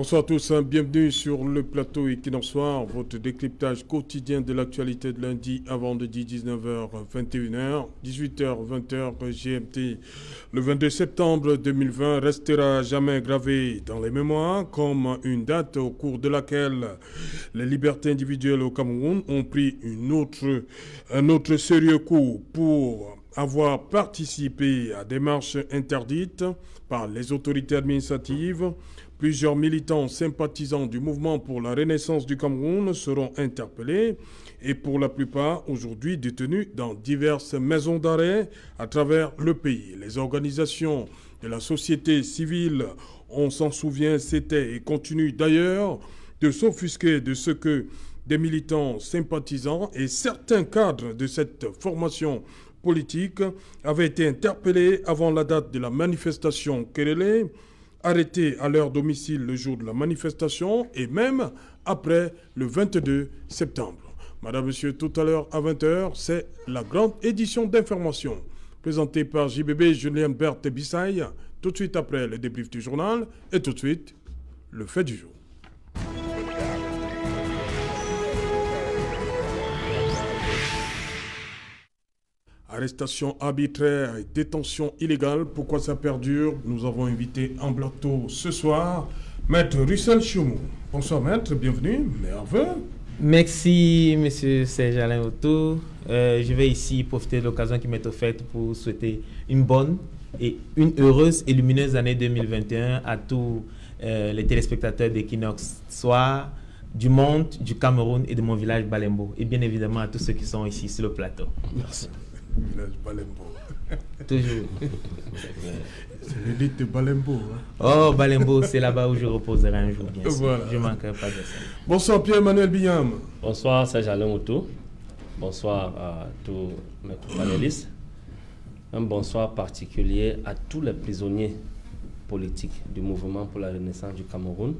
Bonsoir à tous, bienvenue sur le plateau Equinoxe Soir, votre décryptage quotidien de l'actualité de lundi à vendredi 19h-21h, 18h-20h GMT. Le 22 septembre 2020 restera jamais gravé dans les mémoires comme une date au cours de laquelle les libertés individuelles au Cameroun ont pris un autre sérieux coup pour avoir participé à des marches interdites par les autorités administratives. Plusieurs militants sympathisants du mouvement pour la renaissance du Cameroun seront interpellés et pour la plupart aujourd'hui détenus dans diverses maisons d'arrêt à travers le pays. Les organisations de la société civile, on s'en souvient, c'était et continue d'ailleurs de s'offusquer de ce que des militants sympathisants et certains cadres de cette formation politique avaient été interpellés avant la date de la manifestation querellée, arrêtés à leur domicile le jour de la manifestation et même après le 22 septembre. Madame, Monsieur, tout à l'heure à 20h, c'est la grande édition d'information présentée par JBB Julien Berthe Bissaye, tout de suite après le débrief du journal et tout de suite le fait du jour. Arrestation arbitraire et détention illégale, pourquoi ça perdure? Nous avons invité en plateau ce soir Maître Russell Choumou. Bonsoir Maître, bienvenue, merveilleux. Merci Monsieur Serge Alain Otou. Je vais ici profiter de l'occasion qui m'est offerte pour souhaiter une bonne et une heureuse et lumineuse année 2021 à tous les téléspectateurs d'Equinoxe Soir, du monde, du Cameroun et de mon village Balembo. Et bien évidemment à tous ceux qui sont ici sur le plateau. Merci. Village Balembo. Toujours. C'est l'élite de Balembo. Hein? Oh, Balembo, c'est là-bas où je reposerai un jour, bien sûr. Voilà. Je ne manquerai pas de ça. Bonsoir Pierre-Emmanuel Billam. Bonsoir Serge Alain Otou. Bonsoir à tous mes panélistes. Un bonsoir particulier à tous les prisonniers politiques du mouvement pour la renaissance du Cameroun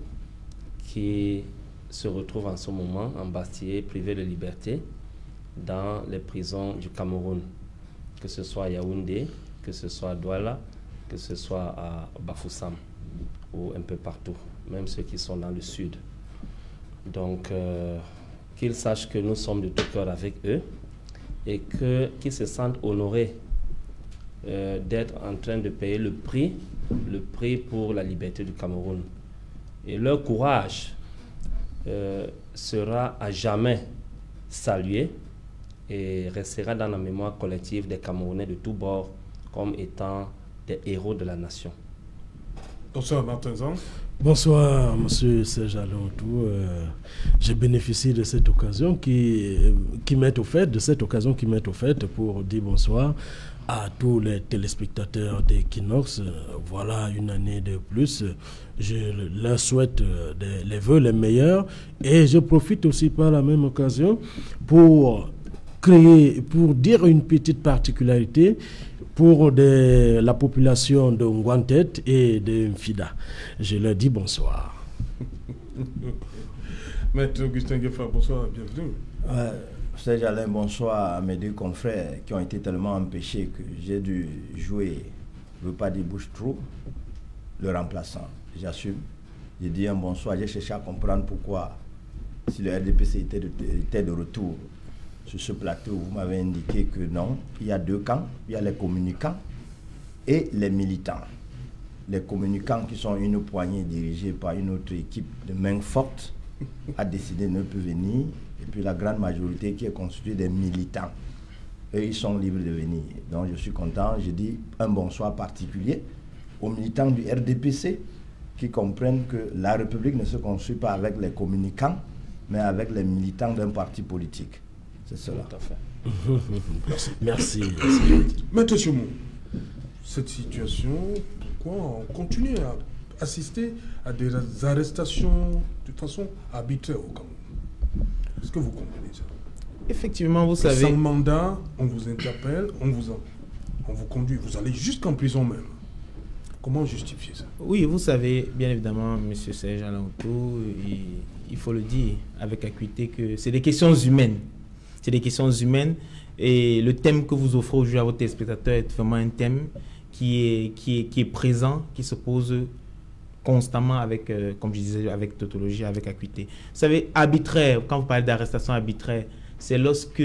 qui se retrouvent en ce moment embastillés, privés de liberté dans les prisons du Cameroun, que ce soit à Yaoundé, que ce soit à Douala, que ce soit à Bafoussam ou un peu partout, même ceux qui sont dans le sud. Donc qu'ils sachent que nous sommes de tout cœur avec eux et qu'ils se sentent honorés d'être en train de payer le prix pour la liberté du Cameroun. Et leur courage sera à jamais salué et restera dans la mémoire collective des Camerounais de tous bords comme étant des héros de la nation. Bonsoir Martin Zan. Bonsoir Monsieur Serge Alain Otou. Je bénéficie de cette occasion qui m'est offerte, pour dire bonsoir à tous les téléspectateurs d'Equinoxe. Voilà une année de plus. Je leur souhaite les vœux les meilleurs et je profite aussi par la même occasion pour dire une petite particularité pour la population de Nguantet et de Mfida. Je leur dis bonsoir. Maître Augustin Giffard, bonsoir, bienvenue. Serge Alain, bonsoir à mes deux confrères qui ont été tellement empêchés que j'ai dû jouer le pas des bouches-trous, le remplaçant. J'assume. J'ai dit un bonsoir. J'ai cherché à comprendre pourquoi, si le RDPC était de retour sur ce plateau, vous m'avez indiqué que non, il y a deux camps. Il y a les communicants et les militants. Les communicants qui sont une poignée dirigée par une autre équipe de main forte a décidé de ne plus venir. Et puis la grande majorité qui est constituée des militants. Eux, ils sont libres de venir. Donc je suis content. Je dis un bonsoir particulier aux militants du RDPC qui comprennent que la République ne se construit pas avec les communicants, mais avec les militants d'un parti politique. C'est cela. Tout à fait. Merci. Maître Choumou, cette situation, pourquoi on continue à assister à des arrestations de façon arbitraire au Cameroun? Est-ce que vous comprenez ça? Effectivement, vous savez. Sans mandat, on vous interpelle, on vous conduit, vous allez jusqu'en prison même. Comment justifier ça? Oui, vous savez, bien évidemment, M. Serge Alain Otou, il faut le dire avec acuité que c'est des questions humaines. C'est des questions humaines et le thème que vous offrez aujourd'hui à vos téléspectateurs est vraiment un thème qui est présent, qui se pose constamment avec, comme je disais, avec tautologie, avec acuité. Vous savez, arbitraire, quand vous parlez d'arrestation arbitraire, c'est lorsque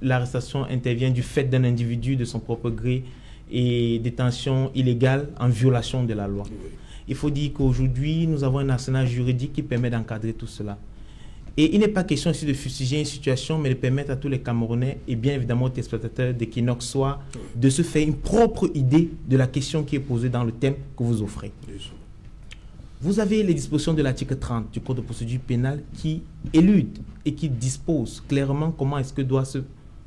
l'arrestation intervient du fait d'un individu de son propre gré et détention illégale en violation de la loi. Il faut dire qu'aujourd'hui, nous avons un arsenal juridique qui permet d'encadrer tout cela. Et il n'est pas question ici de fustiger une situation, mais de permettre à tous les Camerounais et bien évidemment aux téléspectateurs d'Equinoxe Soir de se faire une propre idée de la question qui est posée dans le thème que vous offrez. Vous avez les dispositions de l'article 30 du Code de procédure pénale qui élude et qui dispose clairement comment est-ce que doit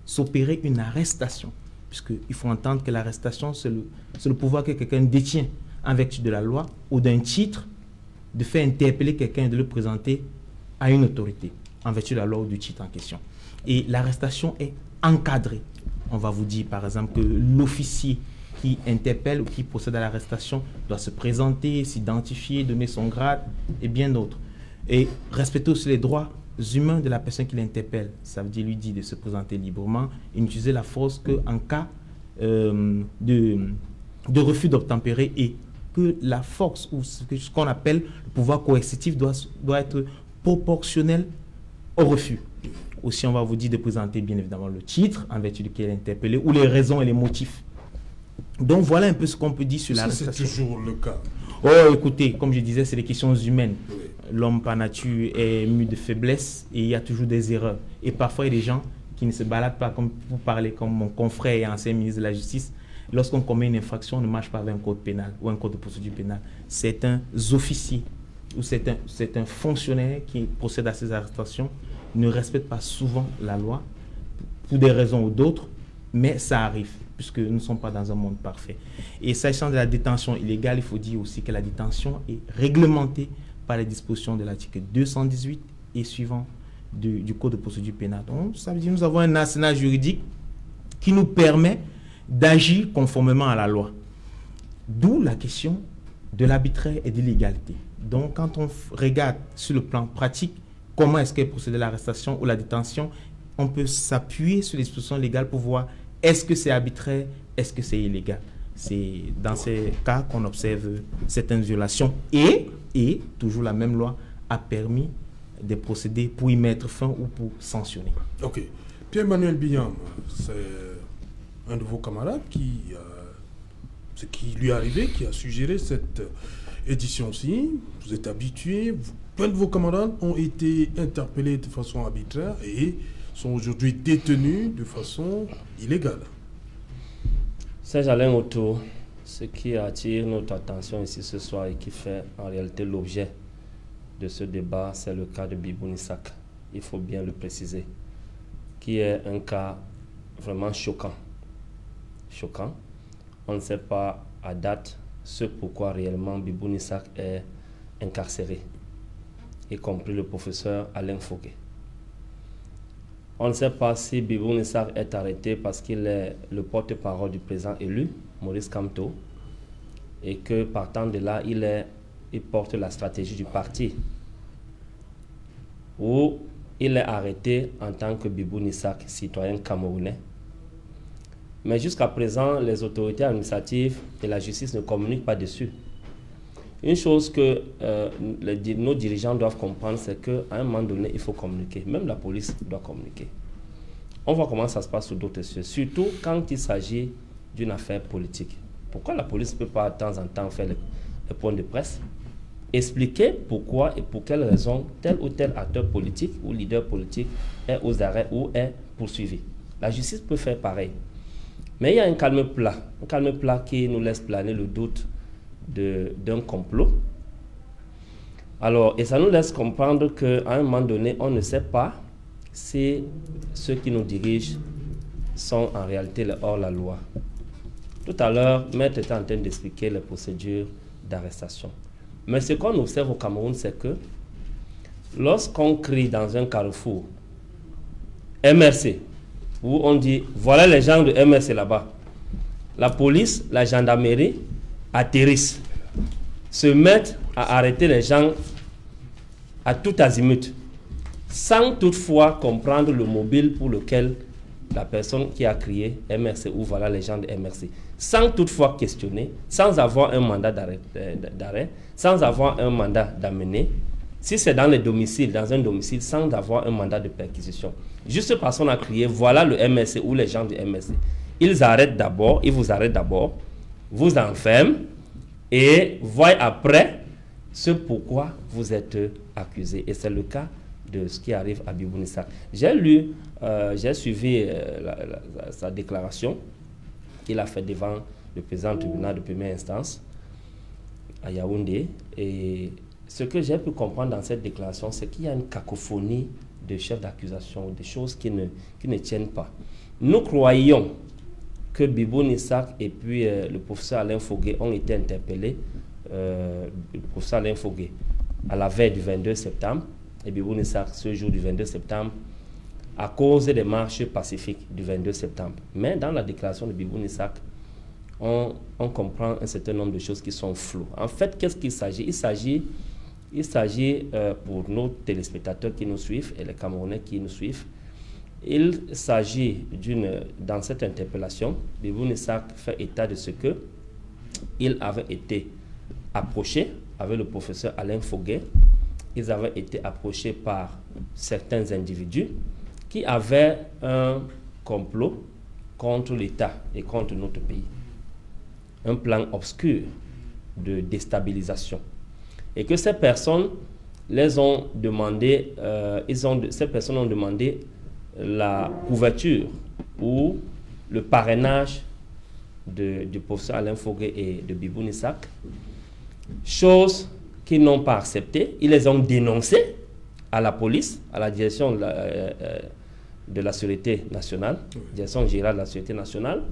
s'opérer une arrestation. Puisqu'il faut entendre que l'arrestation, c'est le pouvoir que quelqu'un détient en vertu de la loi ou d'un titre de faire interpeller quelqu'un et de le présenter à une autorité en vertu de la loi ou du titre en question. Et l'arrestation est encadrée. On va vous dire par exemple que l'officier qui interpelle ou qui procède à l'arrestation doit se présenter, s'identifier, donner son grade et bien d'autres. Et respecter aussi les droits humains de la personne qui l'interpelle. Ça veut dire lui dire de se présenter librement et n'utiliser la force qu'en cas de refus d'obtempérer, et que la force ou ce qu'on appelle le pouvoir coercitif doit être proportionnel au refus. Aussi, on va vous dire de présenter bien évidemment le titre en vertu duquel est interpellé ou les raisons et les motifs. Donc voilà un peu ce qu'on peut dire sur l'arrestation. C'est toujours le cas. Oh, écoutez, comme je disais, c'est des questions humaines. Oui. L'homme par nature est mu de faiblesse et il y a toujours des erreurs. Et parfois, il y a des gens qui ne se baladent pas, comme vous parlez, comme mon confrère et ancien ministre de la Justice. Lorsqu'on commet une infraction, on ne marche pas avec un code pénal ou un code de procédure pénale. C'est un officier ou c'est un fonctionnaire qui procède à ces arrestations, ne respecte pas souvent la loi, pour des raisons ou d'autres, mais ça arrive, puisque nous ne sommes pas dans un monde parfait. Et s'agissant de la détention illégale, il faut dire aussi que la détention est réglementée par les dispositions de l'article 218 et suivant du Code de procédure pénale. Donc, ça veut dire que nous avons un arsenal juridique qui nous permet d'agir conformément à la loi. D'où la question de l'arbitraire et de l'égalité. Donc, quand on regarde sur le plan pratique, comment est-ce qu'est procédée l'arrestation ou la détention, on peut s'appuyer sur les dispositions légales pour voir est-ce que c'est arbitraire, est-ce que c'est illégal. C'est dans ces cas qu'on observe certaines violations. Et toujours la même loi a permis des procédés pour y mettre fin ou pour sanctionner. Ok. Pierre-Emmanuel Billam, c'est un de vos camarades qui lui est arrivé, qui a suggéré cette édition-ci. Vous êtes habitué, plein de vos camarades ont été interpellés de façon arbitraire et sont aujourd'hui détenus de façon illégale. Serge Alain Otou, ce qui attire notre attention ici ce soir et qui fait en réalité l'objet de ce débat, c'est le cas de Bibou Bissack, il faut bien le préciser, qui est un cas vraiment choquant. Choquant. On ne sait pas à date ce pourquoi réellement Bibou Bissack est incarcéré, y compris le professeur Alain Fogué. On ne sait pas si Bibou Bissack est arrêté parce qu'il est le porte-parole du président élu, Maurice Kamto, et que partant de là, il porte la stratégie du parti, où il est arrêté en tant que Bibou Bissack, citoyen camerounais. Mais jusqu'à présent, les autorités administratives et la justice ne communiquent pas dessus. Une chose que nos dirigeants doivent comprendre, c'est qu'à un moment donné, il faut communiquer. Même la police doit communiquer. On voit comment ça se passe sur d'autres sujets, surtout quand il s'agit d'une affaire politique. Pourquoi la police ne peut pas de temps en temps faire le point de presse, expliquer pourquoi et pour quelles raisons tel ou tel acteur politique ou leader politique est aux arrêts ou est poursuivi. La justice peut faire pareil. Mais il y a un calme plat qui nous laisse planer le doute d'un complot. Alors, et ça nous laisse comprendre qu'à un moment donné, on ne sait pas si ceux qui nous dirigent sont en réalité les hors-la-loi. Tout à l'heure, Maître était en train d'expliquer les procédures d'arrestation. Mais ce qu'on observe au Cameroun, c'est que lorsqu'on crie dans un carrefour « MRC », où on dit, voilà les gens de MRC là-bas. La police, la gendarmerie atterrissent, se mettent à arrêter les gens à tout azimut, sans toutefois comprendre le mobile pour lequel la personne qui a crié MRC ou voilà les gens de MRC, sans toutefois questionner, sans avoir un mandat d'arrêt, sans avoir un mandat d'amener, si c'est dans les domiciles, dans un domicile, sans avoir un mandat de perquisition. Juste parce qu'on a crié voilà le MRC ou les gens du MRC. Ils arrêtent d'abord, ils vous arrêtent d'abord, vous enferment et voient après ce pourquoi vous êtes accusé. Et c'est le cas de ce qui arrive à Bibou Bissack. J'ai lu, j'ai suivi sa déclaration qu'il a faite devant le président du tribunal de première instance à Yaoundé. Et ce que j'ai pu comprendre dans cette déclaration, c'est qu'il y a une cacophonie de chefs d'accusation, des choses qui ne tiennent pas. Nous croyons que Bibou Bissack et puis le professeur Alain Fogué ont été interpellés, le professeur Alain Fogué, à la veille du 22 septembre. Et Bibou Bissack ce jour du 22 septembre à cause des marches pacifiques du 22 septembre. Mais dans la déclaration de Bibou Bissack, on comprend un certain nombre de choses qui sont floues. En fait, qu'est-ce qu'il s'agit? Il s'agit pour nos téléspectateurs qui nous suivent et les Camerounais qui nous suivent, il s'agit d'une, dans cette interpellation, Bibou Bissack fait état de ce que il avait été approché avec le professeur Alain Fogué. Ils avaient été approchés par certains individus qui avaient un complot contre l'État et contre notre pays. Un plan obscur de déstabilisation. Et que ces personnes les ont demandé, ces personnes ont demandé la couverture ou le parrainage du professeur Alain Fogué et de Bibou Bissack. Chose qu'ils n'ont pas accepté, ils les ont dénoncés à la police, à la direction de la sécurité nationale, direction générale de la sécurité nationale,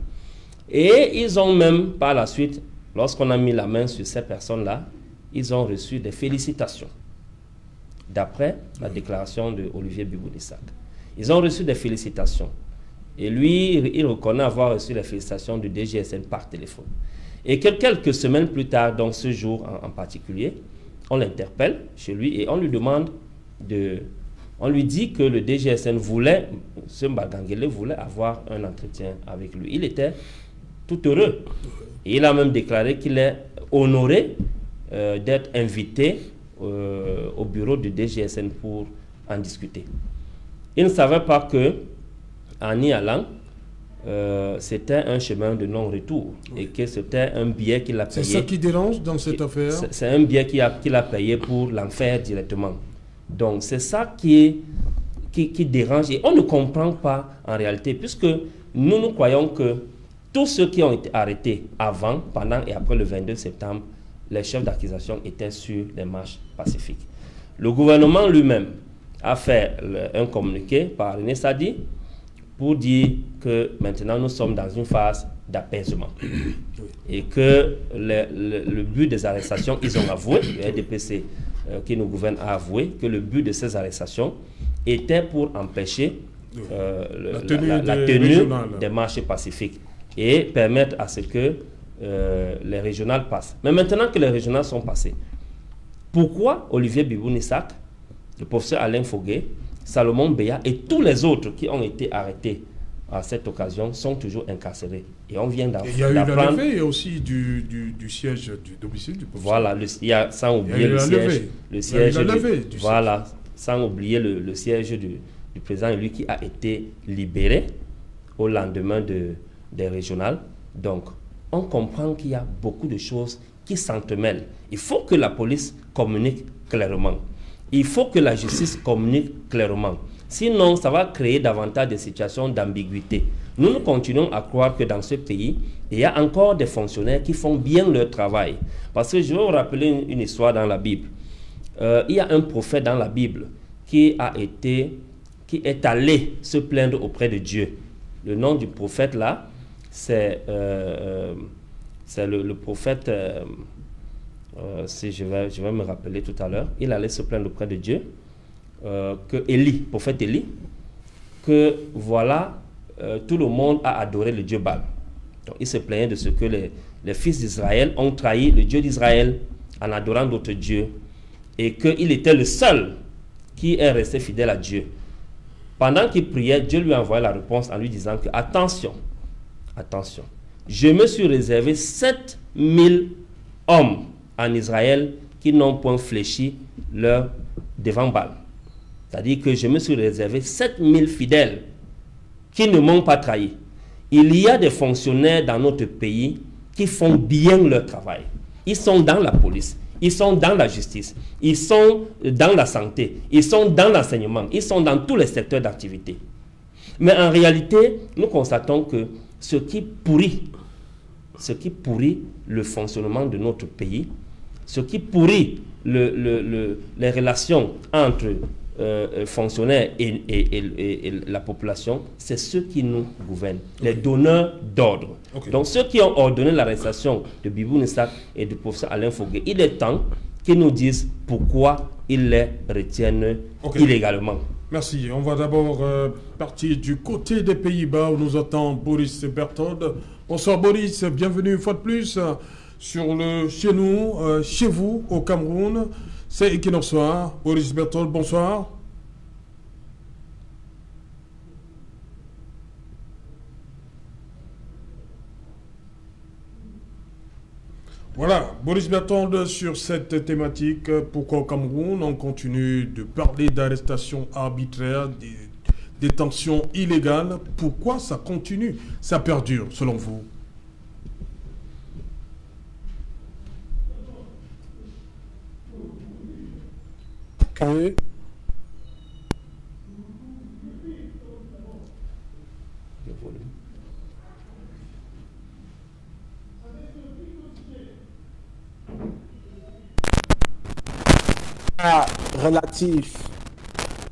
et ils ont même, par la suite, lorsqu'on a mis la main sur ces personnes-là, ils ont reçu des félicitations, d'après la déclaration de Olivier Bibou Bissack. Ils ont reçu des félicitations, et lui, il reconnaît avoir reçu les félicitations du DGSN par téléphone. Et quelques semaines plus tard, donc ce jour en particulier, on l'interpelle chez lui et on lui demande de... On lui dit que le DGSN voulait, ce Mbagangele voulait avoir un entretien avec lui. Il était tout heureux. Et il a même déclaré qu'il est honoré d'être invité au bureau du DGSN pour en discuter. Il ne savait pas que, en y allant, c'était un chemin de non-retour et que c'était un billet qu'il a payé. C'est ça qui dérange dans cette affaire? C'est un billet qu'il a payé pour l'enfer directement. Donc c'est ça qui dérange et on ne comprend pas en réalité puisque nous croyons que tous ceux qui ont été arrêtés avant, pendant et après le 22 septembre, les chefs d'accusation étaient sur les marches pacifiques. Le gouvernement lui-même a fait un communiqué par René Sadi pour dire que maintenant nous sommes dans une phase d'apaisement et que le but des arrestations, ils ont avoué, le RDPC qui nous gouverne a avoué que le but de ces arrestations était pour empêcher la tenue des marchés pacifiques et permettre à ce que les régionales passent. Mais maintenant que les régionales sont passées, pourquoi Olivier Bibou Bissack, le professeur Alain Fogué, Salomon Béat et tous les autres qui ont été arrêtés à cette occasion sont toujours incarcérés. Et on vient d'apprendre... Il y a eu la levée, il y a aussi du siège du domicile du professeur. Voilà, sans oublier le siège. Voilà, sans oublier le siège du président, lui qui a été libéré au lendemain des régionales. Donc, on comprend qu'il y a beaucoup de choses qui s'entremêlent. Il faut que la police communique clairement. Il faut que la justice communique clairement. Sinon, ça va créer davantage de situations d'ambiguïté. Nous continuons à croire que dans ce pays, il y a encore des fonctionnaires qui font bien leur travail. Parce que je vais vous rappeler une histoire dans la Bible. Il y a un prophète dans la Bible qui est allé se plaindre auprès de Dieu. Le nom du prophète là, c'est le prophète... si je vais me rappeler tout à l'heure, il allait se plaindre auprès de Dieu que Élie, prophète Élie, que voilà, tout le monde a adoré le dieu Baal. Donc il se plaignait de ce que les fils d'Israël ont trahi le Dieu d'Israël en adorant d'autres dieux et qu'il était le seul qui est resté fidèle à Dieu. Pendant qu'il priait, Dieu lui envoyait la réponse en lui disant que attention, attention, je me suis réservé 7000 hommes en Israël qui n'ont point fléchi leur devant Baal. C'est-à-dire que je me suis réservé 7000 fidèles qui ne m'ont pas trahi. Il y a des fonctionnaires dans notre pays qui font bien leur travail. Ils sont dans la police, ils sont dans la justice, ils sont dans la santé, ils sont dans l'enseignement, ils sont dans tous les secteurs d'activité. Mais en réalité, nous constatons que ce qui pourrit le fonctionnement de notre pays, ce qui pourrit les relations entre fonctionnaires et la population, c'est ceux qui nous gouvernent, les donneurs d'ordre. Okay. Donc ceux qui ont ordonné l'arrestation de Bibou Bissack et du professeur Alain Fogué, il est temps qu'ils nous disent pourquoi ils les retiennent illégalement. Merci. On va d'abord partir du côté des Pays-Bas où nous attend Boris Berthold. Bonsoir Boris, bienvenue une fois de plus sur le chez nous, chez vous au Cameroun. C'est Equinoxe Soir. Maurice Berthold, bonsoir. Voilà, Maurice Berthold sur cette thématique. Pourquoi au Cameroun, on continue de parler d'arrestations arbitraires, des détentions illégales. Pourquoi ça continue, ça perdure, selon vous? Que relatif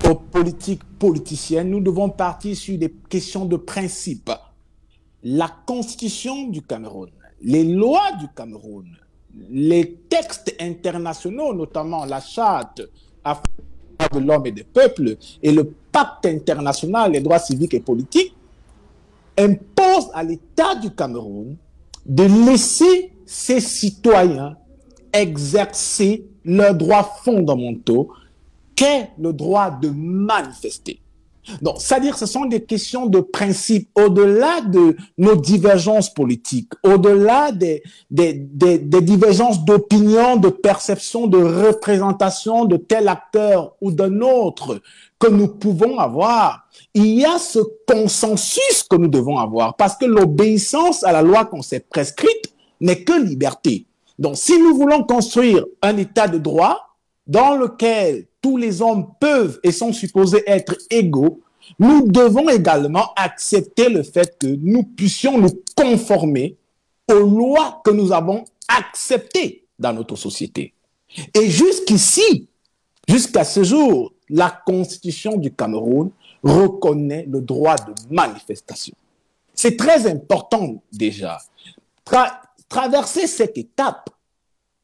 aux politiques politiciennes, nous devons partir sur des questions de principe. La constitution du Cameroun, les lois du Cameroun, les textes internationaux, notamment la charte de l'homme et des peuples et le pacte international des droits civiques et politiques impose à l'État du Cameroun de laisser ses citoyens exercer leurs droits fondamentaux qu'est le droit de manifester. Donc, c'est-à-dire que ce sont des questions de principe au-delà de nos divergences politiques, au-delà des divergences d'opinion, de perception, de représentation de tel acteur ou d'un autre que nous pouvons avoir. Il y a ce consensus que nous devons avoir parce que l'obéissance à la loi qu'on s'est prescrite n'est que liberté. Donc, si nous voulons construire un état de droit dans lequel tous les hommes peuvent et sont supposés être égaux, nous devons également accepter le fait que nous puissions nous conformer aux lois que nous avons acceptées dans notre société. Et jusqu'ici, jusqu'à ce jour, la Constitution du Cameroun reconnaît le droit de manifestation. C'est très important déjà. Traverser cette étape,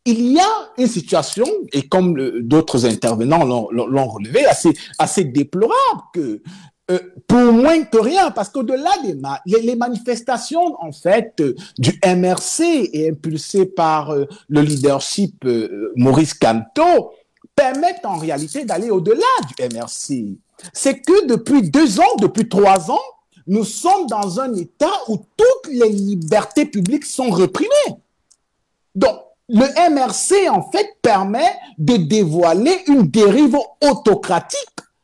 il y a une situation, et comme d'autres intervenants l'ont relevé, assez déplorable, que, pour moins que rien, parce qu'au-delà des les manifestations, en fait, du MRC et impulsées par le leadership Maurice Kamto, permettent en réalité d'aller au-delà du MRC. C'est que depuis 2 ans, depuis 3 ans, nous sommes dans un état où toutes les libertés publiques sont réprimées. Donc, le MRC, en fait, permet de dévoiler une dérive autocratique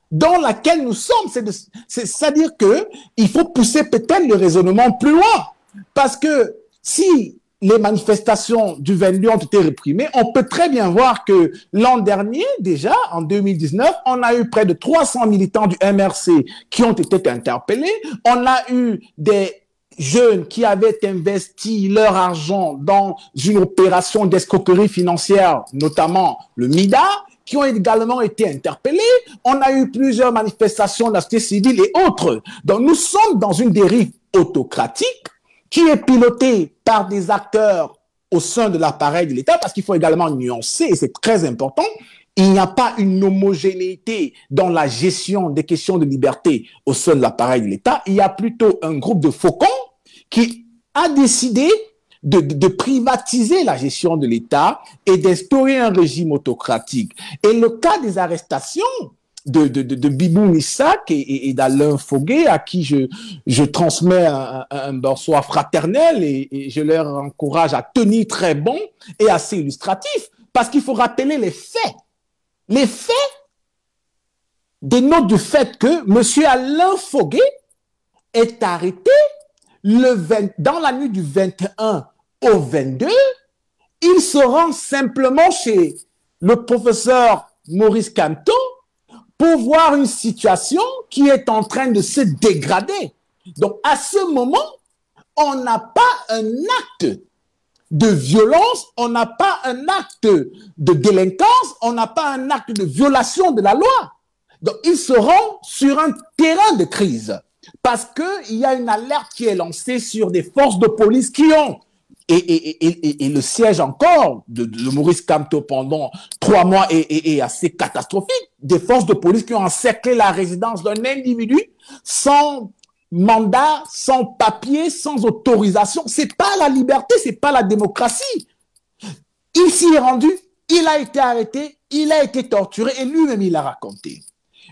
dans laquelle nous sommes. C'est-à-dire qu'il faut pousser peut-être le raisonnement plus loin. Parce que si les manifestations du 22 ont été réprimées, on peut très bien voir que l'an dernier, déjà, en 2019, on a eu près de 300 militants du MRC qui ont été interpellés. On a eu des jeunes qui avaient investi leur argent dans une opération d'escroquerie financière, notamment le Mfida, qui ont également été interpellés. On a eu plusieurs manifestations de la société civile et autres. Donc nous sommes dans une dérive autocratique qui est pilotée par des acteurs au sein de l'appareil de l'État, parce qu'il faut également nuancer, et c'est très important, il n'y a pas une homogénéité dans la gestion des questions de liberté au sein de l'appareil de l'État. Il y a plutôt un groupe de faucons qui a décidé de privatiser la gestion de l'État et d'instaurer un régime autocratique. Et le cas des arrestations, de Bibou Bissack et d'Alain Fogué, à qui je transmets un bonsoir fraternel et je leur encourage à tenir très bon et assez illustratif, parce qu'il faut rappeler les faits. Les faits dénotent du fait que M. Alain Fogué est arrêté dans la nuit du 21 au 22. Il se rend simplement chez le professeur Maurice Kamto pour voir une situation qui est en train de se dégrader. Donc, à ce moment, on n'a pas un acte de violence, on n'a pas un acte de délinquance, on n'a pas un acte de violation de la loi. Donc, ils se rendent sur un terrain de crise parce qu'il y a une alerte qui est lancée sur des forces de police qui ont, et le siège encore de Maurice Kamto pendant 3 mois est assez catastrophique, des forces de police qui ont encerclé la résidence d'un individu sans mandat, sans papier, sans autorisation. C'est pas la liberté, c'est pas la démocratie. Il s'y est rendu, il a été arrêté, il a été torturé et lui-même il a raconté.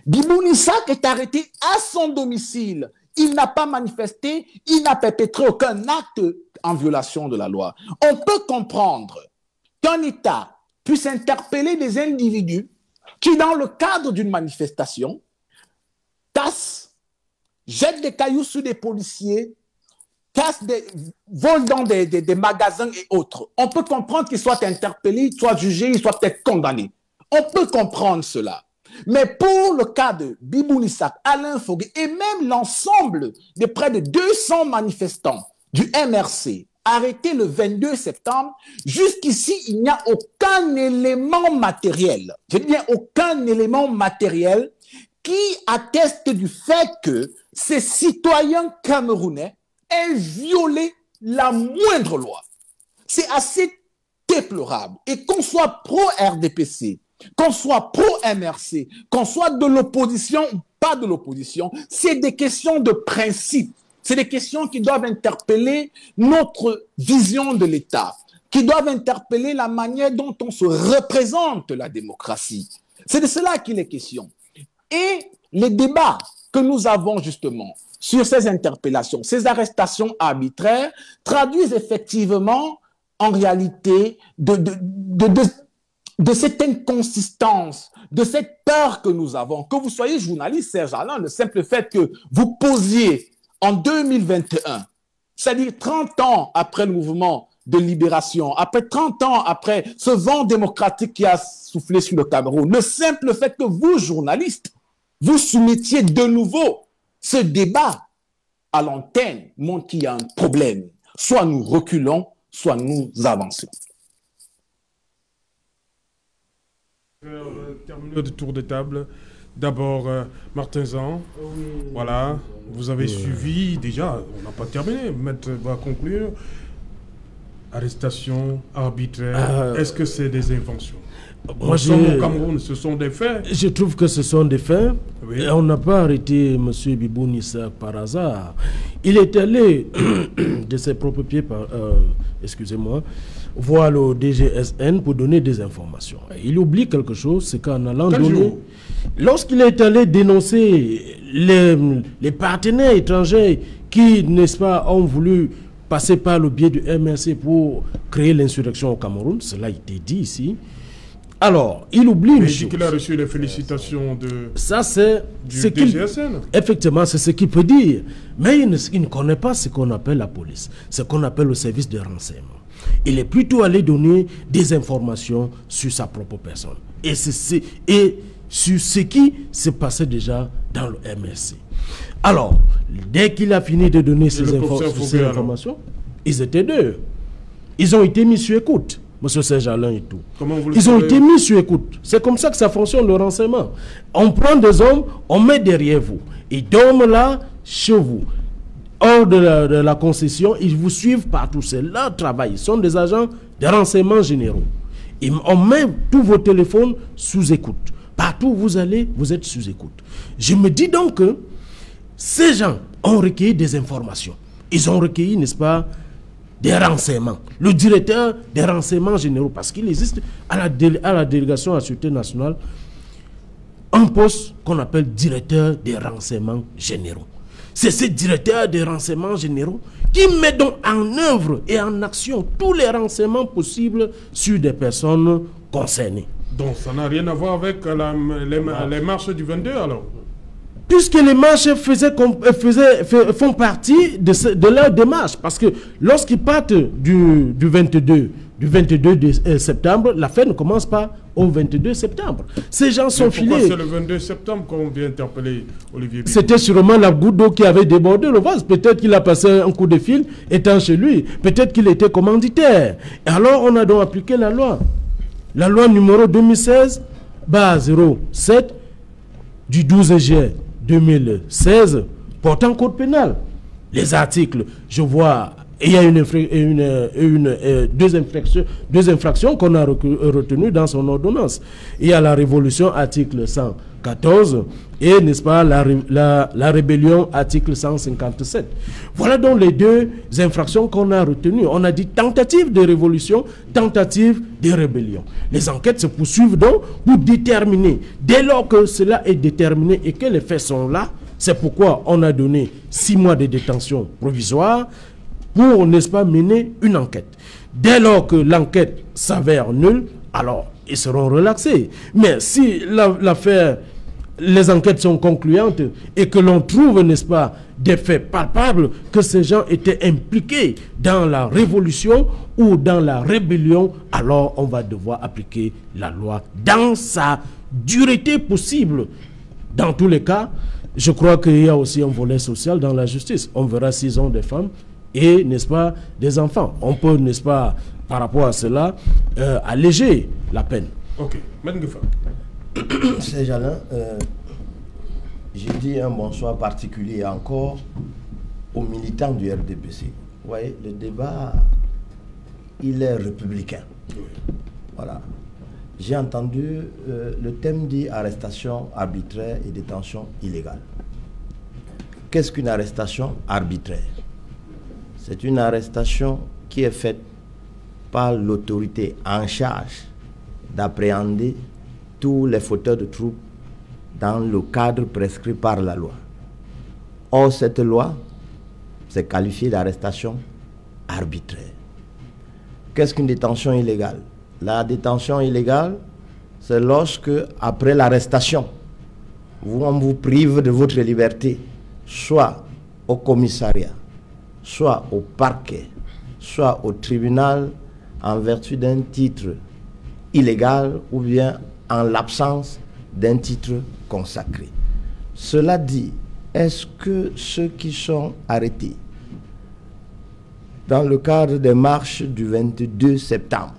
Bibou Bissack est arrêté à son domicile. Il n'a pas manifesté, il n'a perpétré aucun acte en violation de la loi. On peut comprendre qu'un État puisse interpeller des individus qui, dans le cadre d'une manifestation, cassent, jettent des cailloux sur des policiers, volent dans des magasins et autres. On peut comprendre qu'ils soient interpellés, soient jugés, ils soient peut-être condamnés. On peut comprendre cela. Mais pour le cas de Bibou Bissack, Alain Fogué et même l'ensemble de près de 200 manifestants du MRC arrêtés le 22 septembre, jusqu'ici, il n'y a aucun élément matériel, je dis bien aucun élément matériel qui atteste du fait que ces citoyens camerounais aient violé la moindre loi. C'est assez déplorable. Et qu'on soit pro-RDPC, qu'on soit pro-MRC, qu'on soit de l'opposition ou pas de l'opposition, c'est des questions de principe. C'est des questions qui doivent interpeller notre vision de l'État, qui doivent interpeller la manière dont on se représente la démocratie. C'est de cela qu'il est question. Et les débats que nous avons justement sur ces interpellations, ces arrestations arbitraires, traduisent effectivement en réalité de cette inconsistance, de cette peur que nous avons. Que vous soyez journaliste, Serge Alain, le simple fait que vous posiez en 2021, c'est-à-dire 30 ans après le mouvement de libération, après 30 ans après ce vent démocratique qui a soufflé sur le Cameroun, le simple fait que vous, journalistes, vous soumettiez de nouveau ce débat à l'antenne montre qu'il y a un problème. Soit nous reculons, soit nous avançons. Terminer le tour de table. D'abord, Martin Zan. Oui. Voilà, vous avez suivi. Déjà, on n'a pas terminé. Maître va conclure. Arrestation arbitraire. Est-ce que c'est des inventions? Moi, au Cameroun, ce sont des faits. Je trouve que ce sont des faits. Oui. Et on n'a pas arrêté M. Bibou Bissack par hasard. Il est allé de ses propres pieds, excusez-moi, voir le DGSN pour donner des informations. Et il oublie quelque chose, c'est qu'en allant donner... Lorsqu'il est allé dénoncer les partenaires étrangers qui, n'est-ce pas, ont voulu passer par le biais du MRC pour créer l'insurrection au Cameroun, cela a été dit ici. Alors, il oublie une chose. Qu'il a reçu les félicitations de... Ça, c'est... Du DGSN. Effectivement, c'est ce qu'il peut dire. Mais il ne connaît pas ce qu'on appelle la police, ce qu'on appelle le service de renseignement. Il est plutôt allé donner des informations sur sa propre personne. Et sur ce qui se passait déjà dans le MRC. Alors, dès qu'il a fini de donner ces informations, ils étaient deux. Ils ont été mis sur écoute. Monsieur Serge Alain et tout. Ils ont été mis sur écoute. C'est comme ça que ça fonctionne le renseignement. On prend des hommes, on met derrière vous. Ils dorment là, chez vous. Hors de la concession, ils vous suivent partout. C'est leur travail. Ils sont des agents de renseignements généraux. Et on met tous vos téléphones sous écoute. Partout où vous allez, vous êtes sous écoute. Je me dis donc que ces gens ont recueilli des informations. Ils ont recueilli, n'est-ce pas, des renseignements. Le directeur des renseignements généraux, parce qu'il existe à la délégation à la sécurité nationale, un poste qu'on appelle directeur des renseignements généraux. C'est ce directeur des renseignements généraux qui met donc en œuvre et en action tous les renseignements possibles sur des personnes concernées. Donc ça n'a rien à voir avec les marches du 22 alors? Puisque les marches font partie de leur démarche. Parce que lorsqu'ils partent du 22 septembre, la fête ne commence pas au 22 septembre. Ces gens sont filés. C'est le 22 septembre qu'on vient interpeller Olivier Bicou. C'était sûrement la goutte d'eau qui avait débordé le vase. Peut-être qu'il a passé un coup de fil étant chez lui. Peut-être qu'il était commanditaire. Alors on a donc appliqué la loi. La loi numéro 2016-07 du 12 juillet 2016 portant code pénal. Les articles, je vois, il y a deux infractions qu'on a retenues dans son ordonnance. Il y a la révolution, article 114, et n'est-ce pas la rébellion, article 157. Voilà donc les deux infractions qu'on a retenues. On a dit tentative de révolution, tentative de rébellion. Les enquêtes se poursuivent donc pour déterminer. Dès lors que cela est déterminé et que les faits sont là, c'est pourquoi on a donné 6 mois de détention provisoire pour, n'est-ce pas, mener une enquête. Dès lors que l'enquête s'avère nulle, alors ils seront relaxés. Mais si l'affaire... les enquêtes sont concluantes et que l'on trouve, n'est-ce pas, des faits palpables que ces gens étaient impliqués dans la révolution ou dans la rébellion, alors on va devoir appliquer la loi dans sa dureté possible. Dans tous les cas, je crois qu'il y a aussi un volet social dans la justice. On verra s'ils ont des femmes et, n'est-ce pas, des enfants. On peut, n'est-ce pas, par rapport à cela, alléger la peine. Ok. Serge Alain, j'ai dit un bonsoir particulier encore aux militants du RDPC. Vous voyez, le débat, il est républicain. Voilà. J'ai entendu le thème dit arrestation arbitraire et détention illégale. Qu'est-ce qu'une arrestation arbitraire? C'est une arrestation qui est faite par l'autorité en charge d'appréhender tous les fauteurs de troubles dans le cadre prescrit par la loi. Or, cette loi, c'est qualifié d'arrestation arbitraire. Qu'est-ce qu'une détention illégale? La détention illégale, c'est lorsque, après l'arrestation, on vous prive de votre liberté, soit au commissariat, soit au parquet, soit au tribunal, en vertu d'un titre illégal ou bien en l'absence d'un titre consacré. Cela dit, est-ce que ceux qui sont arrêtés dans le cadre des marches du 22 septembre,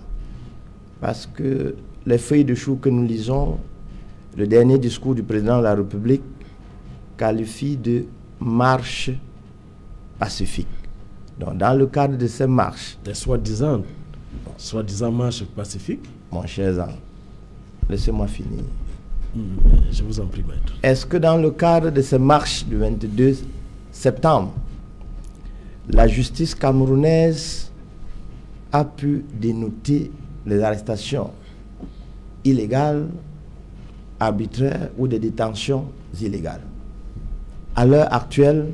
parce que les feuilles de chou que nous lisons, le dernier discours du président de la République qualifie de marche pacifique. Donc dans le cadre de ces marches... Des soi-disant marches pacifiques. Mon cher Zan, laissez-moi finir. Je vous en prie, maître. Est-ce que dans le cadre de ces marches du 22 septembre, la justice camerounaise a pu dénoter les arrestations illégales, arbitraires ou des détentions illégales? À l'heure actuelle,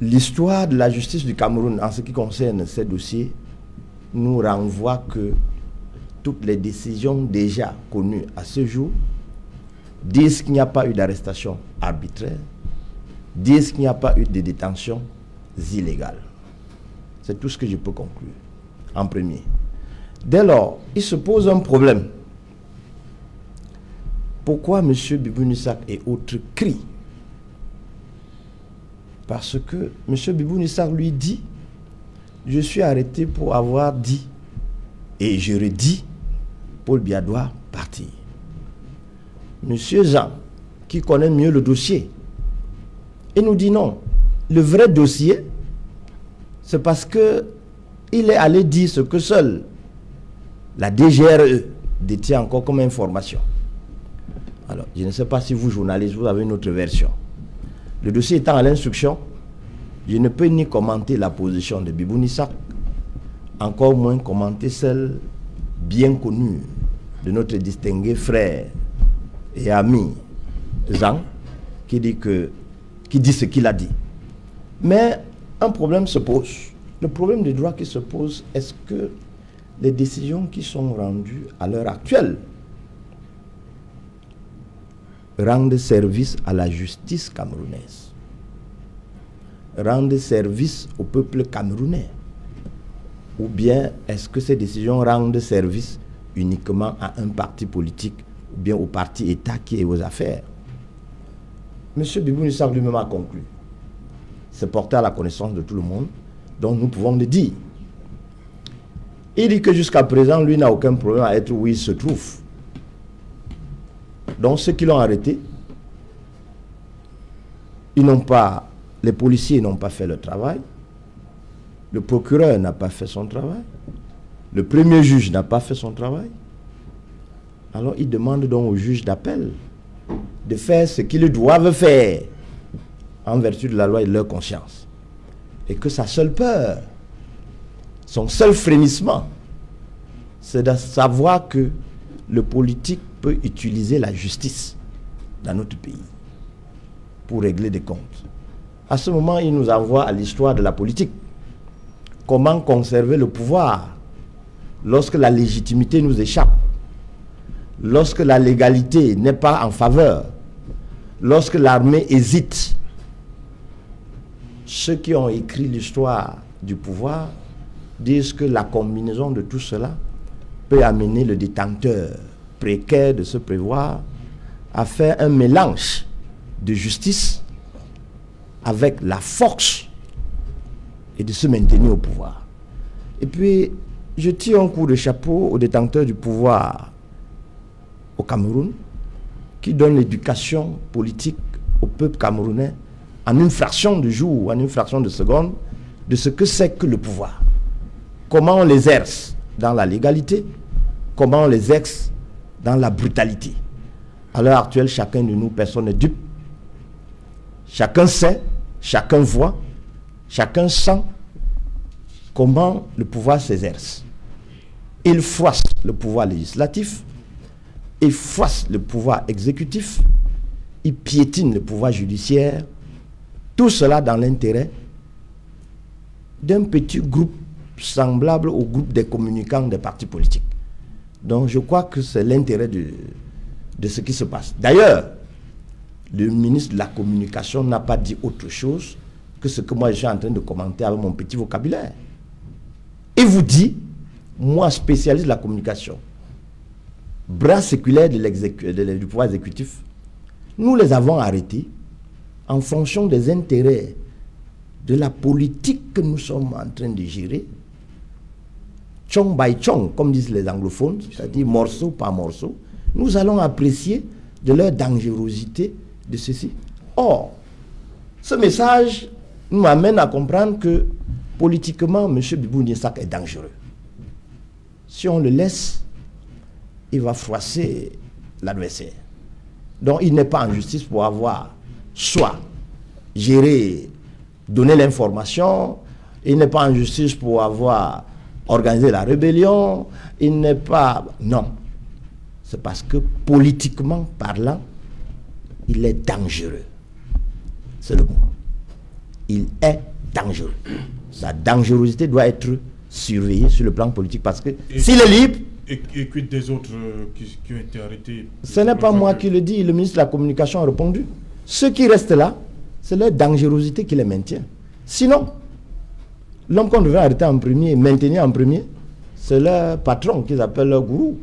l'histoire de la justice du Cameroun en ce qui concerne ces dossiers nous renvoie que toutes les décisions déjà connues à ce jour disent qu'il n'y a pas eu d'arrestation arbitraire, disent qu'il n'y a pas eu de détention illégale. C'est tout ce que je peux conclure en premier. Dès lors, il se pose un problème. Pourquoi M. Bibou Bissack et autres crient? Parce que M. Bibou Bissack lui dit « Je suis arrêté pour avoir dit et je redis » Paul Biya doit partir. Monsieur Zan, qui connaît mieux le dossier, il nous dit non. Le vrai dossier, c'est parce que il est allé dire ce que seul la DGRE détient encore comme information. Alors, je ne sais pas si vous, journalistes, vous avez une autre version. Le dossier étant à l'instruction, je ne peux ni commenter la position de Bibou Bissack, encore moins commenter celle bien connue de notre distingué frère et ami Zan qui dit, ce qu'il a dit. Mais un problème se pose. Le problème des droits qui se pose, est-ce que les décisions qui sont rendues à l'heure actuelle rendent service à la justice camerounaise, rendent service au peuple camerounais? Ou bien est-ce que ces décisions rendent service uniquement à un parti politique ou bien au parti État qui est aux affaires? Monsieur Bibou Bissack lui-même a conclu. C'est porté à la connaissance de tout le monde, donc nous pouvons le dire. Il dit que jusqu'à présent, lui n'a aucun problème à être où il se trouve. Donc ceux qui l'ont arrêté, ils n'ont pas, les policiers n'ont pas fait leur travail, le procureur n'a pas fait son travail, le premier juge n'a pas fait son travail. Alors il demande donc au juge d'appel de faire ce qu'ils doivent faire en vertu de la loi et de leur conscience. Et que sa seule peur, son seul frémissement, c'est de savoir que le politique peut utiliser la justice dans notre pays pour régler des comptes. À ce moment, il nous envoie à l'histoire de la politique. Comment conserver le pouvoir lorsque la légitimité nous échappe, lorsque la légalité n'est pas en faveur, lorsque l'armée hésite? Ceux qui ont écrit l'histoire du pouvoir disent que la combinaison de tout cela peut amener le détenteur précaire de se prévoir à faire un mélange de justice avec la force et de se maintenir au pouvoir. Et puis, je tire un coup de chapeau aux détenteurs du pouvoir au Cameroun qui donnent l'éducation politique au peuple camerounais en une fraction de jour, en une fraction de seconde, de ce que c'est que le pouvoir. Comment on l'exerce dans la légalité, comment on l'exerce dans la brutalité. À l'heure actuelle, chacun de nous, personne n'est dupe. Chacun sait, chacun voit, chacun sent comment le pouvoir s'exerce. Il froisse le pouvoir législatif, il froisse le pouvoir exécutif, il piétine le pouvoir judiciaire. Tout cela dans l'intérêt d'un petit groupe semblable au groupe des communicants des partis politiques. Donc je crois que c'est l'intérêt de ce qui se passe. D'ailleurs, le ministre de la Communication n'a pas dit autre chose que ce que moi je suis en train de commenter avec mon petit vocabulaire. Il vous dit, moi spécialiste de la communication, bras séculaire du pouvoir exécutif, nous les avons arrêtés en fonction des intérêts de la politique que nous sommes en train de gérer, chong by chong, comme disent les anglophones, c'est-à-dire morceau par morceau, nous allons apprécier de leur dangerosité de ceci. Or, ce message nous amène à comprendre que politiquement, M. Bibou Bissack est dangereux. Si on le laisse, il va froisser l'adversaire. Donc il n'est pas en justice pour avoir soit gérer, donner l'information, il n'est pas en justice pour avoir organisé la rébellion, il n'est pas... Non. C'est parce que politiquement parlant, il est dangereux. C'est le mot. Il est dangereux. Sa dangerosité doit être surveillée sur le plan politique parce que s'il est libre... Et quid des autres qui ont été arrêtés? Ce n'est pas moi qui le dis, le ministre de la Communication a répondu. Ceux qui restent là, c'est leur dangerosité qui les maintient. Sinon, l'homme qu'on devait arrêter en premier, maintenir en premier, c'est leur patron qu'ils appellent leur gourou.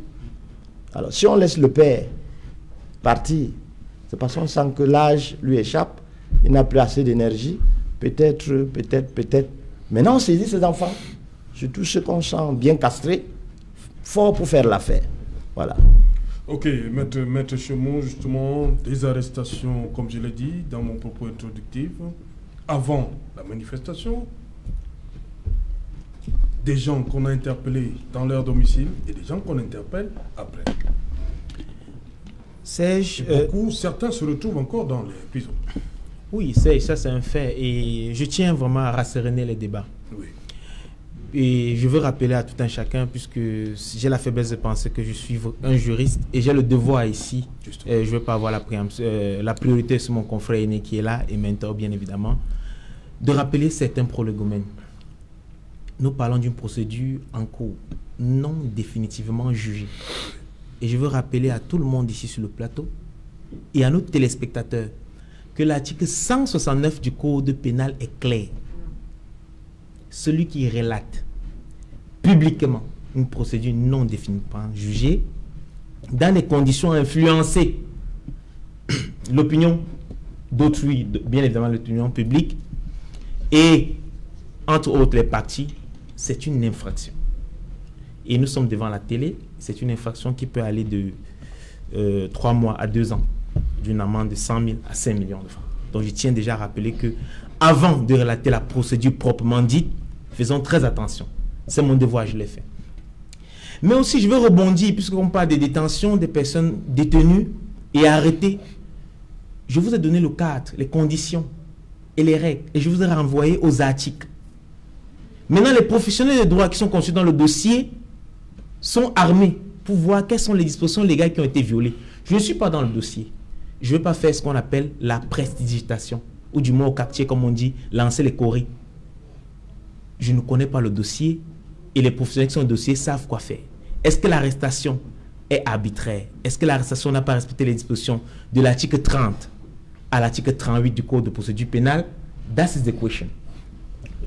Alors, si on laisse le père partir, c'est parce qu'on sent que l'âge lui échappe, il n'a plus assez d'énergie, peut-être. Maintenant, on saisit ses enfants, surtout ceux qu'on sent bien castrés, forts pour faire l'affaire. Voilà. Ok, Maître Choumou, justement, des arrestations, comme je l'ai dit dans mon propos introductif, avant la manifestation, des gens qu'on a interpellés dans leur domicile et des gens qu'on interpelle après. Serge, certains se retrouvent encore dans les prisons. Oui, Serge, ça c'est un fait et je tiens vraiment à rasséréner les débats. Oui. Et je veux rappeler à tout un chacun, puisque j'ai la faiblesse de penser que je suis un juriste et j'ai le devoir ici. Je ne veux pas avoir la priorité sur mon confrère aîné qui est là et mentor, bien évidemment, de rappeler certains prolégomènes. Nous parlons d'une procédure en cours, non définitivement jugée. Et je veux rappeler à tout le monde ici sur le plateau et à nos téléspectateurs que l'article 169 du Code pénal est clair. Celui qui relate publiquement une procédure non définitivement jugée, dans des conditions influencées, l'opinion d'autrui, bien évidemment l'opinion publique, et entre autres les parties, c'est une infraction. Et nous sommes devant la télé, c'est une infraction qui peut aller de 3 mois à 2 ans, d'une amende de 100 000 à 5 millions de francs. Donc je tiens déjà à rappeler que, avant de relater la procédure proprement dite, faisons très attention. C'est mon devoir, je l'ai fait. Mais aussi, je veux rebondir, puisqu'on parle des détentions des personnes détenues et arrêtées. Je vous ai donné le cadre, les conditions et les règles, et je vous ai renvoyé aux articles. Maintenant, les professionnels de droit qui sont conçus dans le dossier sont armés pour voir quelles sont les dispositions légales qui ont été violées. Je ne suis pas dans le dossier. Je ne veux pas faire ce qu'on appelle la prestidigitation, ou du moins au quartier, comme on dit, lancer les coris. Je ne connais pas le dossier et les professionnels qui sont au dossier savent quoi faire. Est-ce que l'arrestation est arbitraire? Est-ce que l'arrestation n'a pas respecté les dispositions de l'article 30 à l'article 38 du Code de procédure pénale? That is the question.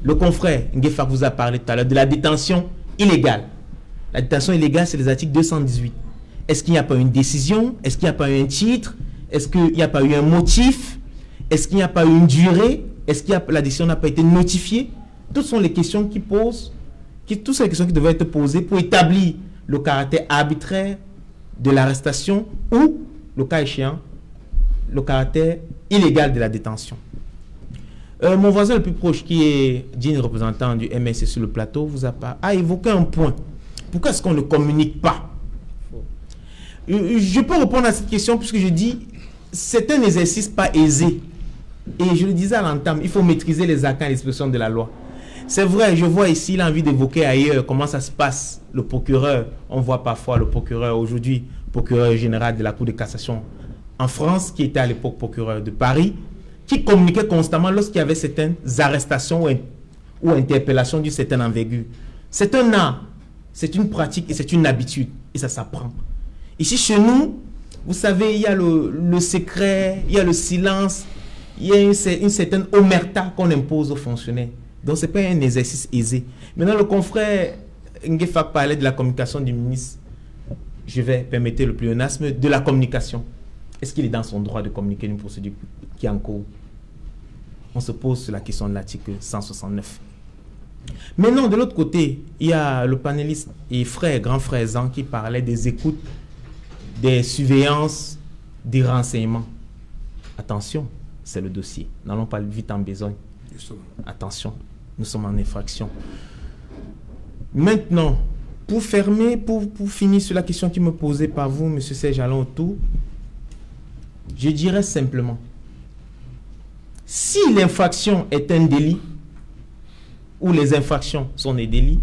Le confrère Giffard vous a parlé tout à l'heure de la détention illégale. La détention illégale, c'est les articles 218. Est-ce qu'il n'y a pas eu une décision? Est-ce qu'il n'y a pas eu un titre? Est-ce qu'il n'y a pas eu un motif? Est-ce qu'il n'y a pas eu une durée? Est-ce que la décision n'a pas été notifiée? Toutes sont les questions qui posent, toutes sont les questions qui devraient être posées pour établir le caractère arbitraire de l'arrestation ou, le cas échéant, le caractère illégal de la détention. Mon voisin le plus proche, qui est digne représentant du MRC sur le plateau, vous a évoqué un point. Pourquoi est-ce qu'on ne communique pas? Je peux répondre à cette question puisque je dis... C'est un exercice pas aisé. Et je le disais à l'entame, il faut maîtriser les arcanes et les dispositions de la loi. C'est vrai, je vois ici l'envie d'évoquer ailleurs comment ça se passe. Le procureur, on voit parfois le procureur aujourd'hui, procureur général de la Cour de cassation en France, qui était à l'époque procureur de Paris, qui communiquait constamment lorsqu'il y avait certaines arrestations ou interpellations d'une certaine envergure. C'est un art, c'est une pratique et c'est une habitude. Et ça s'apprend. Ici, chez nous, vous savez, il y a le secret, il y a le silence, il y a une certaine omerta qu'on impose aux fonctionnaires. Donc, ce n'est pas un exercice aisé. Maintenant, le confrère Nguefak parlait de la communication du ministre. Je vais permettre le pléonasme de la communication. Est-ce qu'il est dans son droit de communiquer une procédure qui est en cours? On se pose sur la question de l'article 169. Maintenant, de l'autre côté, il y a le panéliste et frère, grand frère Zan, qui parlait des écoutes, des surveillances, des renseignements. Attention, c'est le dossier. N'allons pas vite en besogne. Attention, nous sommes en infraction. Maintenant, pour fermer, pour finir sur la question qui me posait par vous, M. Serge Alain Otou, je dirais simplement, si l'infraction est un délit, ou les infractions sont des délits,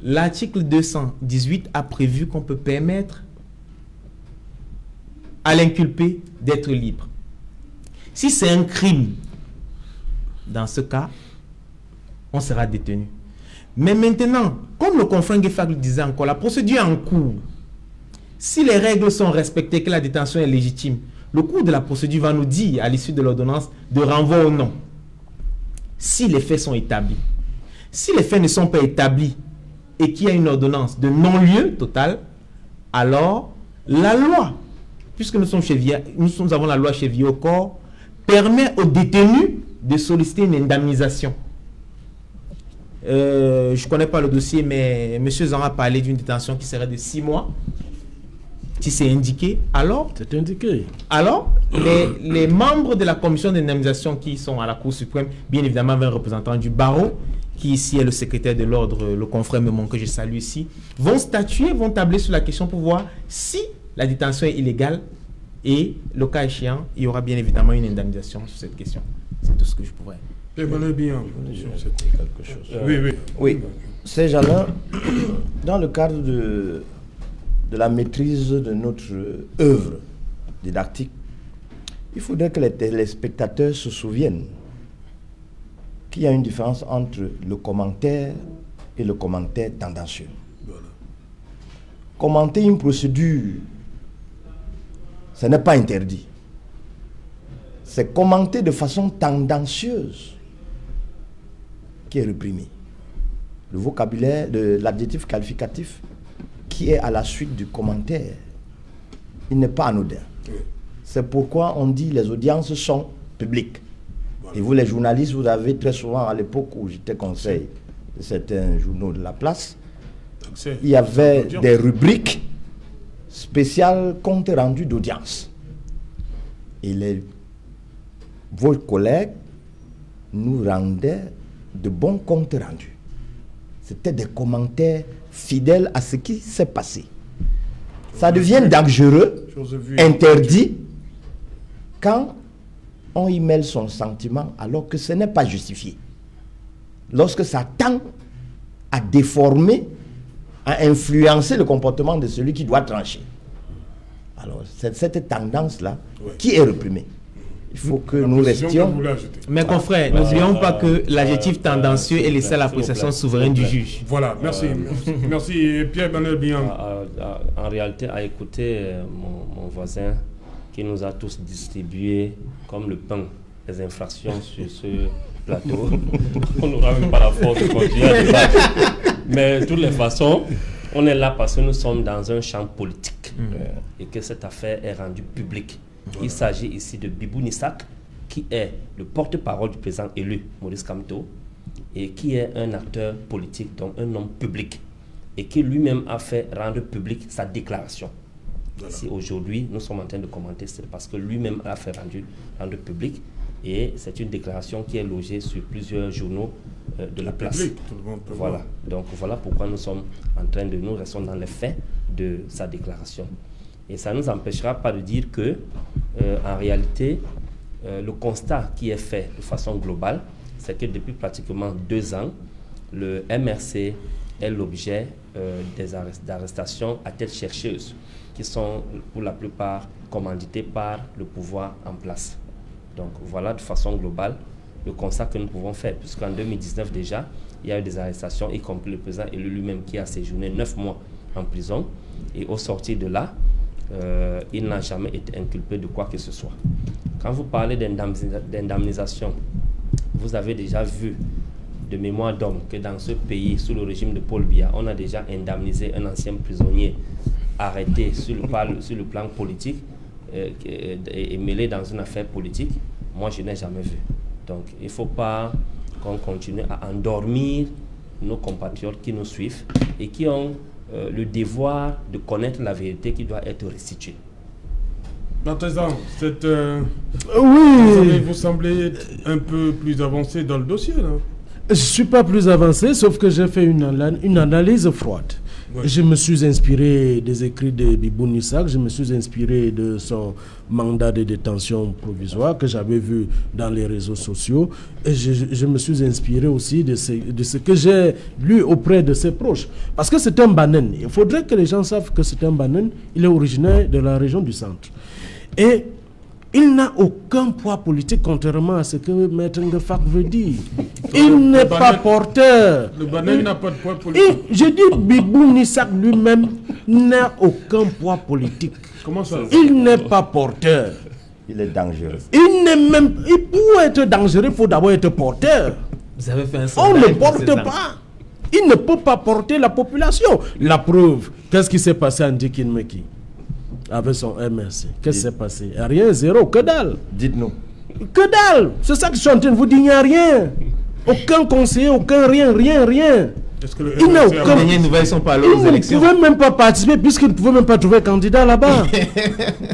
l'article 218 a prévu qu'on peut permettre à l'inculpé d'être libre. Si c'est un crime, dans ce cas, on sera détenu. Mais maintenant, comme le confrère Giffard le disait encore, la procédure est en cours. Si les règles sont respectées, que la détention est légitime, le cours de la procédure va nous dire, à l'issue de l'ordonnance, de renvoi ou non. Si les faits sont établis. Si les faits ne sont pas établis et qu'il y a une ordonnance de non-lieu total, alors la loi, puisque nous avons la loi chevillée au corps, permet aux détenus de solliciter une indemnisation. Je ne connais pas le dossier, mais M. Zan a parlé d'une détention qui serait de 6 mois. Si c'est indiqué, alors... C'est indiqué. Alors, les membres de la commission d'indemnisation qui sont à la Cour suprême, bien évidemment, avec un représentant du barreau, qui ici est le secrétaire de l'ordre, le confrère Momo que je salue ici, vont statuer, vont tabler sur la question pour voir si la détention est illégale et, le cas échéant, il y aura bien évidemment une indemnisation sur cette question. C'est tout ce que je pourrais. Pierre-Emmanuel Billam, je voulais ajouter quelque chose. Oui, oui. Oui. Serge Alain, dans le cadre de la maîtrise de notre œuvre didactique, il faudrait que les téléspectateurs se souviennent qu'il y a une différence entre le commentaire et le commentaire tendancieux. Voilà. Commenter une procédure, ce n'est pas interdit. C'est commenter de façon tendancieuse qui est réprimé. Le vocabulaire, l'adjectif qualificatif qui est à la suite du commentaire, il n'est pas anodin. C'est pourquoi on dit les audiences sont publiques. Et vous les journalistes, vous avez très souvent, à l'époque où j'étais conseil de certains journaux de la place, il y avait des rubriques spéciales compte rendu d'audience. Et vos collègues nous rendaient de bons comptes rendus. C'était des commentaires fidèles à ce qui s'est passé. Ça devient dangereux, interdit, quand on y mêle son sentiment alors que ce n'est pas justifié. Lorsque ça tend à déformer, à influencer le comportement de celui qui doit trancher. Alors, c'est cette tendance-là qui est réprimée. Il faut que nous restions. Mais confrères, n'oublions pas que l'adjectif tendancieux est laissé à l'appréciation souveraine du juge. Voilà, merci. Merci Pierre-Emmanuel Billam. En réalité, à écouter mon voisin qui nous a tous distribué comme le pain des infractions sur ce plateau, on n'aura même pas la force de continuer à débattre. Mais de toutes les façons, on est là parce que nous sommes dans un champ politique et que cette affaire est rendue publique. Voilà. Il s'agit ici de Bibou Bissack, qui est le porte-parole du président élu, Maurice Kamto, et qui est un acteur politique, donc un homme public, et qui lui-même a fait rendre publique sa déclaration. Voilà. Si aujourd'hui nous sommes en train de commenter, c'est parce que lui-même a fait rendre public, et c'est une déclaration qui est logée sur plusieurs journaux de la place. Public, tout le monde peut voir. Donc voilà pourquoi nous sommes en train de nous restons dans les faits de sa déclaration. Et ça ne nous empêchera pas de dire que, en réalité, le constat qui est fait de façon globale, c'est que depuis pratiquement 2 ans, le MRC est l'objet d'arrestations à tête chercheuse, qui sont pour la plupart commanditées par le pouvoir en place. Donc voilà de façon globale le constat que nous pouvons faire, puisqu'en 2019 déjà, il y a eu des arrestations, y compris le président élu lui-même qui a séjourné 9 mois en prison, et au sortir de là, il n'a jamais été inculpé de quoi que ce soit. Quand vous parlez d'indemnisation, vous avez déjà vu de mémoire d'homme que dans ce pays, sous le régime de Paul Biya, on a déjà indemnisé un ancien prisonnier arrêté sur le plan politique et mêlé dans une affaire politique. Moi, je n'ai jamais vu. Donc, il ne faut pas qu'on continue à endormir nos compatriotes qui nous suivent et qui ont le devoir de connaître la vérité qui doit être restituée. Martin Zan, vous semblez un peu plus avancé dans le dossier. Là. Je ne suis pas plus avancé, sauf que j'ai fait une analyse froide. Ouais. Je me suis inspiré des écrits de Bibou Bissack, je me suis inspiré de son mandat de détention provisoire que j'avais vu dans les réseaux sociaux. Et je me suis inspiré aussi de ce que j'ai lu auprès de ses proches. Parce que c'est un Banane. Il faudrait que les gens savent que c'est un Banane. Il est originaire de la région du centre. Et il n'a aucun poids politique, contrairement à ce que Maître Ngefak veut dire. Il n'est pas porteur. Le Banane n'a pas de poids politique. Et je dis Bibou Bissack lui-même n'a aucun poids politique. Comment ça? Il n'est pas porteur. Il est dangereux. Il n'est même... Et pour être dangereux, il faut d'abord être porteur. Vous avez fait un sondage. On ne porte pas. Il ne peut pas porter la population. La preuve, qu'est-ce qui s'est passé en Dikin Meki? Avec son MRC. Qu'est-ce qui s'est passé? Rien, zéro, que dalle. Dites-nous. Que dalle. C'est ça que je suis en train de vous dire, il n'y a rien. Aucun conseiller, aucun rien, rien, rien. Il n'a aucun... Les nouvelles sont pas là aux élections. Il ne pouvait même pas participer puisqu'il ne pouvait même pas trouver candidat là-bas.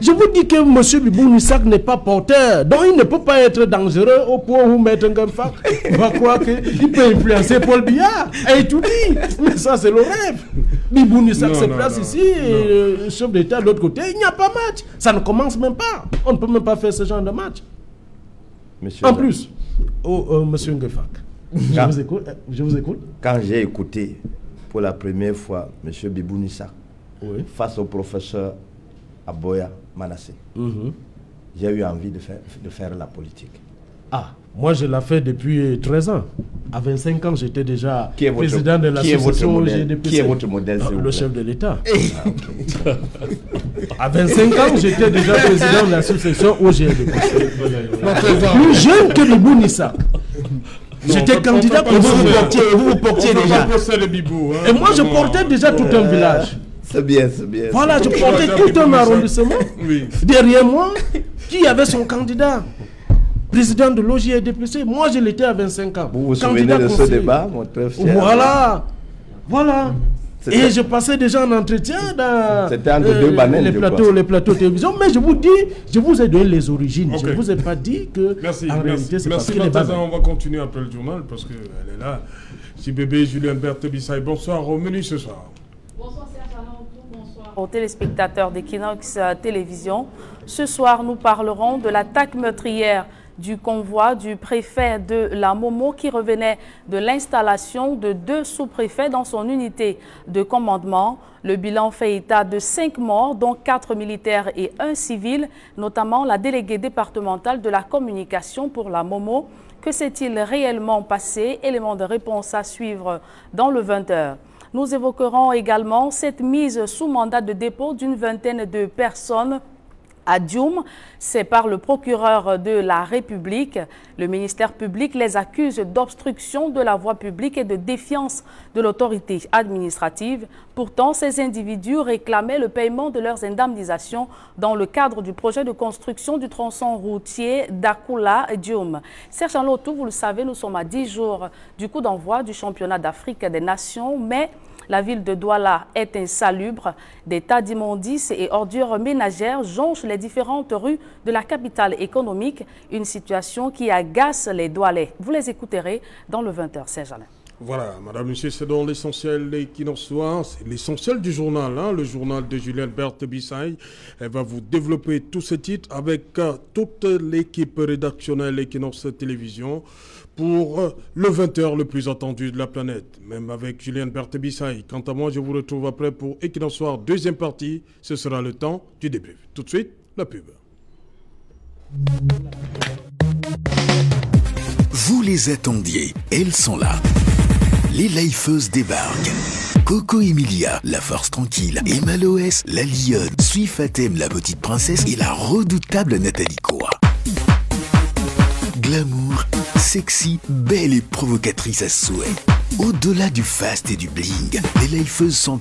Je vous dis que M. Bibou Bissack n'est pas porteur. Donc il ne peut pas être dangereux au point où Maître Ngamfak va croire qu'il peut influencer Paul Biya et tout dit. Mais ça c'est le rêve. Bibou Bissack se place ici, le chef d'État de l'autre côté, il n'y a pas match. Ça ne commence même pas. On ne peut même pas faire ce genre de match. Monsieur en plus, Monsieur Ngefak. Je vous écoute. Quand j'ai écouté pour la première fois M. Bibou Bissack face au professeur Aboya Manassé, j'ai eu envie de faire la politique. Ah, moi je l'ai fait depuis 13 ans. À 25 ans, j'étais déjà président de l'association RDPC. Qui est votre modèle? Le chef de l'État. Ah, okay. À 25 ans, j'étais déjà président de l'association OGLDPC. Plus jeune que Bibou Bissack. J'étais candidat pour vous portiez déjà. Et moi, je portais déjà tout un village. C'est bien, c'est bien. Voilà, je portais tout un arrondissement. Derrière moi, qui avait son candidat? Président de l'OJDPC, moi je l'étais à 25 ans. Vous vous souvenez de ce débat, mon très fier? Voilà, voilà. Et je passais déjà en entretien dans les plateaux télévision. Mais je vous dis, je vous ai donné les origines. Okay. Je ne vous ai pas dit que. Merci, en réalité, c'est parce que les babes... On va continuer après le journal parce qu'elle est là. Si bébé Julien Berthe Bissaye, bonsoir, au menu ce soir. Bonsoir Serge Alain Otou, bonsoir aux téléspectateurs d'Equinoxe Télévision. Ce soir, nous parlerons de l'attaque meurtrière du convoi du préfet de la Momo qui revenait de l'installation de 2 sous-préfets dans son unité de commandement. Le bilan fait état de 5 morts, dont 4 militaires et 1 civil, notamment la déléguée départementale de la communication pour la Momo. Que s'est-il réellement passé? Éléments de réponse à suivre dans le 20h. Nous évoquerons également cette mise sous mandat de dépôt d'une vingtaine de personnes à Dioum, c'est par le procureur de la République. Le ministère public les accuse d'obstruction de la voie publique et de défiance de l'autorité administrative. Pourtant, ces individus réclamaient le paiement de leurs indemnisations dans le cadre du projet de construction du tronçon routier d'Akoula-Dioum. Serge Alain Otou, vous le savez, nous sommes à 10 jours du coup d'envoi du championnat d'Afrique des Nations, mais la ville de Douala est insalubre. Des tas d'immondices et ordures ménagères jonchent les différentes rues de la capitale économique. Une situation qui agace les Doualais. Vous les écouterez dans le 20h, Saint-Germain. Voilà, madame, monsieur, c'est dans l'essentiel d'Equinoxe Soir. C'est l'essentiel du journal, hein, le journal de Julien Berthe Bissaye. Elle va vous développer tous ces titres avec toute l'équipe rédactionnelle Equinoxe Télévision. Pour le 20h le plus attendu de la planète, même avec Julien Berthe Bissaye. Quant à moi, je vous retrouve après pour Equinoxe Soir, deuxième partie. Ce sera le temps du débrief. Tout de suite, la pub. Vous les attendiez, elles sont là. Les lifeuses débarquent. Coco Emilia, la force tranquille, Emma Loès, la lionne, Sui Fatem, la petite princesse et la redoutable Nathalie Koa. Glamour, sexy, belle et provocatrice à souhait. Au-delà du faste et du bling, les lifeuses sont